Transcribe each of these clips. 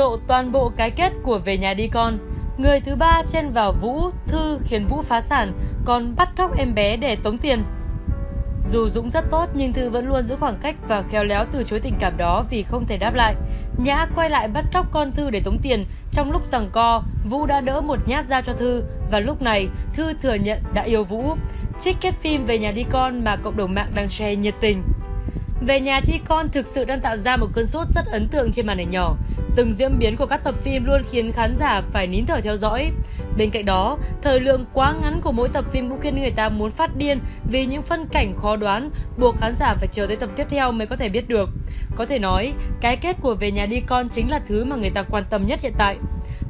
lộ toàn bộ cái kết của Về Nhà Đi Con. Người thứ ba chen vào Vũ, Thư khiến Vũ phá sản, còn bắt cóc em bé để tống tiền. Dù Dũng rất tốt nhưng Thư vẫn luôn giữ khoảng cách và khéo léo từ chối tình cảm đó vì không thể đáp lại. Nhã quay lại bắt cóc con Thư để tống tiền. Trong lúc giằng co, Vũ đã đỡ một nhát ra cho Thư và lúc này Thư thừa nhận đã yêu Vũ. Trích kết phim Về Nhà Đi Con mà cộng đồng mạng đang share nhiệt tình. Về Nhà Đi Con thực sự đang tạo ra một cơn sốt rất ấn tượng trên màn ảnh nhỏ. Từng diễn biến của các tập phim luôn khiến khán giả phải nín thở theo dõi. Bên cạnh đó, thời lượng quá ngắn của mỗi tập phim cũng khiến người ta muốn phát điên vì những phân cảnh khó đoán, buộc khán giả phải chờ tới tập tiếp theo mới có thể biết được. Có thể nói, cái kết của Về Nhà Đi Con chính là thứ mà người ta quan tâm nhất hiện tại.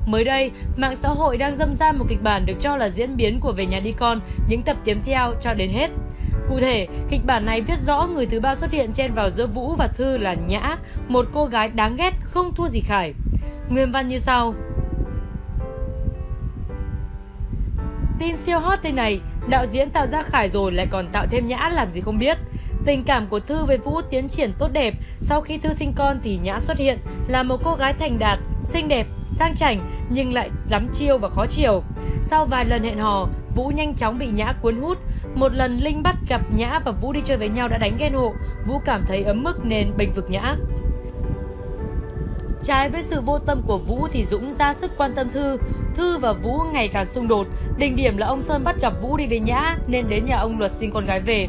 Mới đây, mạng xã hội đang râm ran một kịch bản được cho là diễn biến của Về Nhà Đi Con những tập tiếp theo cho đến hết. Cụ thể, kịch bản này viết rõ người thứ ba xuất hiện chen vào giữa Vũ và Thư là Nhã, một cô gái đáng ghét không thua gì Khải. Nguyên văn như sau. Tin siêu hot đây này, đạo diễn tạo ra Khải rồi lại còn tạo thêm Nhã làm gì không biết. Tình cảm của Thư với Vũ tiến triển tốt đẹp, sau khi Thư sinh con thì Nhã xuất hiện là một cô gái thành đạt, xinh đẹp, sang chảnh nhưng lại lắm chiêu và khó chiều. Sau vài lần hẹn hò, Vũ nhanh chóng bị Nhã cuốn hút. Một lần Linh bắt gặp Nhã và Vũ đi chơi với nhau đã đánh ghen hộ. Vũ cảm thấy ấm ức nên bênh vực Nhã. Trái với sự vô tâm của Vũ thì Dũng ra sức quan tâm Thư. Thư và Vũ ngày càng xung đột. Đỉnh điểm là ông Sơn bắt gặp Vũ đi với Nhã nên đến nhà ông Luật xin con gái về.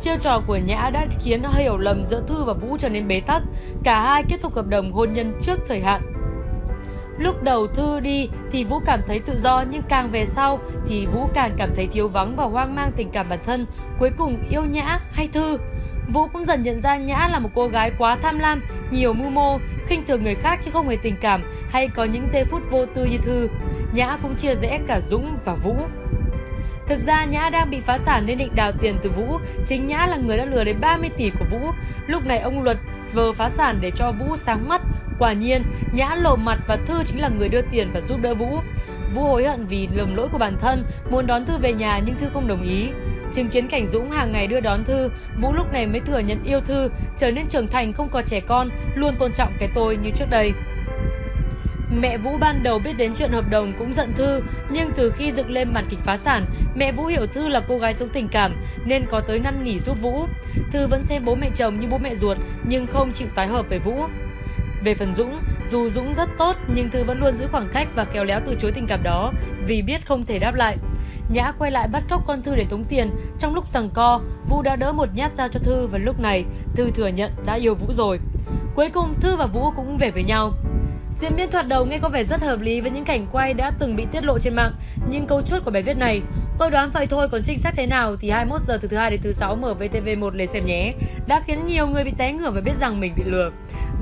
Chiêu trò của Nhã đã khiến hiểu lầm giữa Thư và Vũ trở nên bế tắc. Cả hai kết thúc hợp đồng hôn nhân trước thời hạn. Lúc đầu Thư đi thì Vũ cảm thấy tự do nhưng càng về sau thì Vũ càng cảm thấy thiếu vắng và hoang mang tình cảm bản thân, cuối cùng yêu Nhã hay Thư. Vũ cũng dần nhận ra Nhã là một cô gái quá tham lam, nhiều mưu mô, khinh thường người khác chứ không hề tình cảm hay có những giây phút vô tư như Thư. Nhã cũng chia rẽ cả Dũng và Vũ. Thực ra Nhã đang bị phá sản nên định đào tiền từ Vũ, chính Nhã là người đã lừa đến 30 tỷ của Vũ. Lúc này ông Luật vờ phá sản để cho Vũ sáng mắt. Quả nhiên, Nhã lộ mặt và Thư chính là người đưa tiền và giúp đỡ Vũ. Vũ hối hận vì lầm lỗi của bản thân, muốn đón Thư về nhà nhưng Thư không đồng ý. Chứng kiến cảnh Dũng hàng ngày đưa đón Thư, Vũ lúc này mới thừa nhận yêu Thư, trở nên trưởng thành không còn trẻ con, luôn tôn trọng cái tôi như trước đây. Mẹ Vũ ban đầu biết đến chuyện hợp đồng cũng giận Thư, nhưng từ khi dựng lên màn kịch phá sản, mẹ Vũ hiểu Thư là cô gái sống tình cảm nên có tới năn nỉ giúp Vũ. Thư vẫn xem bố mẹ chồng như bố mẹ ruột nhưng không chịu tái hợp với Vũ. Về phần Dũng, dù Dũng rất tốt nhưng Thư vẫn luôn giữ khoảng cách và khéo léo từ chối tình cảm đó vì biết không thể đáp lại. Nhã quay lại bắt cóc con Thư để tống tiền. Trong lúc giằng co, Vũ đã đỡ một nhát dao cho Thư và lúc này Thư thừa nhận đã yêu Vũ rồi. Cuối cùng Thư và Vũ cũng về với nhau. Diễn biến thoạt đầu nghe có vẻ rất hợp lý với những cảnh quay đã từng bị tiết lộ trên mạng, nhưng câu chốt của bài viết này tôi đoán vậy thôi, còn chính xác thế nào thì 21 giờ từ thứ Hai đến thứ Sáu mở VTV1 lên xem nhé, đã khiến nhiều người bị té ngửa và biết rằng mình bị lừa.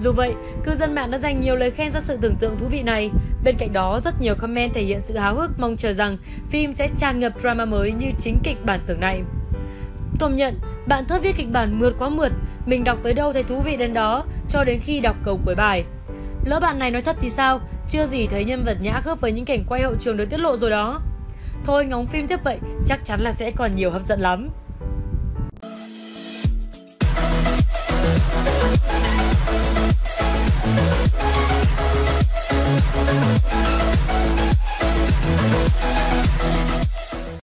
Dù vậy, cư dân mạng đã dành nhiều lời khen cho sự tưởng tượng thú vị này. Bên cạnh đó, rất nhiều comment thể hiện sự háo hức mong chờ rằng phim sẽ tràn ngập drama mới như chính kịch bản tưởng này. Công nhận, bạn Thơ viết kịch bản mượt quá mượt, mình đọc tới đâu thấy thú vị đến đó, cho đến khi đọc câu cuối bài. Lỡ bạn này nói thật thì sao? Chưa gì thấy nhân vật Nhã khớp với những cảnh quay hậu trường được tiết lộ rồi đó. Thôi ngóng phim tiếp vậy, chắc chắn là sẽ còn nhiều hấp dẫn lắm.